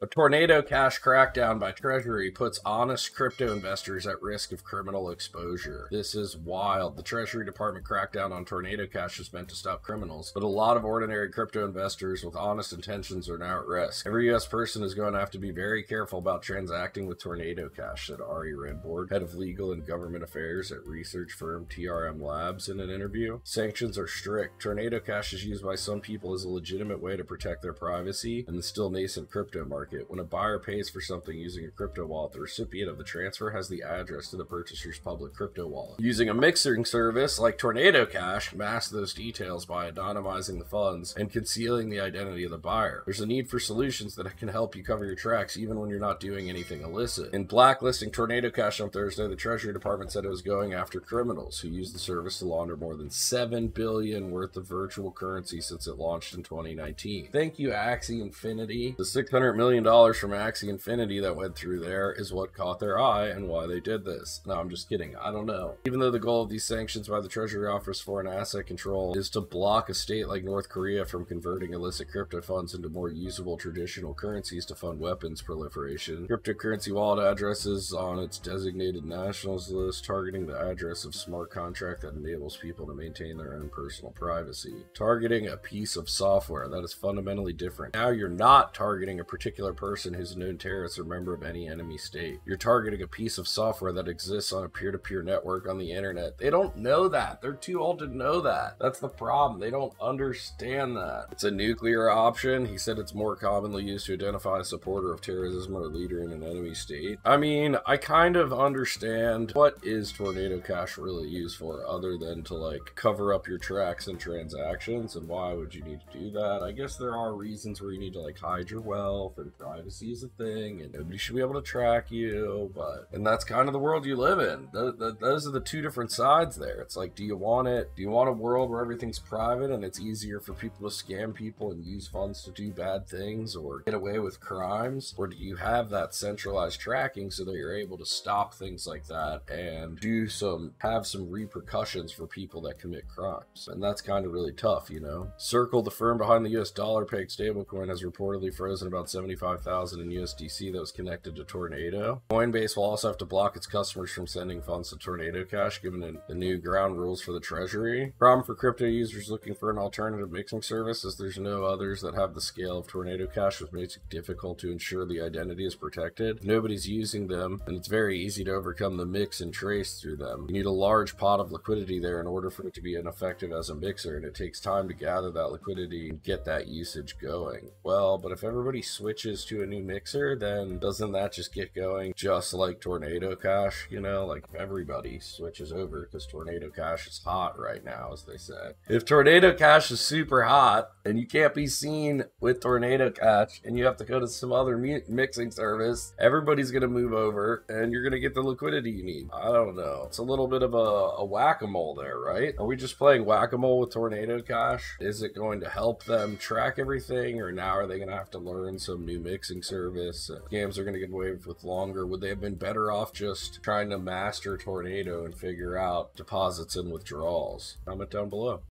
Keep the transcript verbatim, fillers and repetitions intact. A tornado cash crackdown by Treasury puts honest crypto investors at risk of criminal exposure. This is wild. The Treasury Department crackdown on Tornado Cash is meant to stop criminals, but a lot of ordinary crypto investors with honest intentions are now at risk. Every U S person is going to have to be very careful about transacting with Tornado Cash, said Ari Redbord, head of legal and government affairs at research firm T R M Labs, in an interview. Sanctions are strict. Tornado Cash is used by some people as a legitimate way to protect their privacy and the still nascent crypto market. When a buyer pays for something using a crypto wallet, the recipient of the transfer has the address to the purchaser's public crypto wallet. Using a mixing service like Tornado Cash, mask those details by anonymizing the funds and concealing the identity of the buyer. There's a need for solutions that can help you cover your tracks even when you're not doing anything illicit. In blacklisting Tornado Cash on Thursday, the Treasury Department said it was going after criminals who used the service to launder more than seven billion dollars worth of virtual currency since it launched in twenty nineteen. Thank you, Axie Infinity. The six hundred million dollars dollars from Axie Infinity that went through there is what caught their eye and why they did this. No, I'm just kidding. I don't know. Even though the goal of these sanctions by the Treasury Office for an Asset Control is to block a state like North Korea from converting illicit crypto funds into more usable traditional currencies to fund weapons proliferation, cryptocurrency wallet addresses on its designated nationals list targeting the address of smart contract that enables people to maintain their own personal privacy. Targeting a piece of software, that is fundamentally different. Now you're not targeting a particular person who's a known terrorist or member of any enemy state. You're targeting a piece of software that exists on a peer-to-peer network on the internet. They don't know that. They're too old to know that. That's the problem. They don't understand that. It's a nuclear option. He said it's more commonly used to identify a supporter of terrorism or a leader in an enemy state. I mean, I kind of understand what is Tornado Cash really used for other than to like cover up your tracks and transactions, and why would you need to do that? I guess there are reasons where you need to like hide your wealth and privacy is a thing and nobody should be able to track you, but and that's kind of the world you live in. The, the, those are the two different sides there. It's like, do you want it? Do you want a world where everything's private and it's easier for people to scam people and use funds to do bad things or get away with crimes? Or do you have that centralized tracking so that you're able to stop things like that and do some, have some repercussions for people that commit crimes? And that's kind of really tough, you know? Circle, the firm behind the U S dollar pegged stablecoin, has reportedly frozen about seventy-five thousand in U S D C that was connected to Tornado. Coinbase will also have to block its customers from sending funds to Tornado Cash, given the new ground rules for the Treasury. Problem for crypto users looking for an alternative mixing service is there's no others that have the scale of Tornado Cash, which makes it difficult to ensure the identity is protected. Nobody's using them, and it's very easy to overcome the mix and trace through them. You need a large pot of liquidity there in order for it to be effective as a mixer, and it takes time to gather that liquidity and get that usage going. Well, but if everybody switches to a new mixer, then doesn't that just get going just like Tornado Cash? You know, like everybody switches over because Tornado Cash is hot right now, as they say. If Tornado Cash is super hot and you can't be seen with Tornado Cash and you have to go to some other mixing service, everybody's going to move over and you're going to get the liquidity you need. I don't know. It's a little bit of a, a whack-a-mole there, right? Are we just playing whack-a-mole with Tornado Cash? Is it going to help them track everything, or now are they going to have to learn some new mixing service? Scams are going to get away with longer. Would they have been better off just trying to master Tornado and figure out deposits and withdrawals? Comment down below.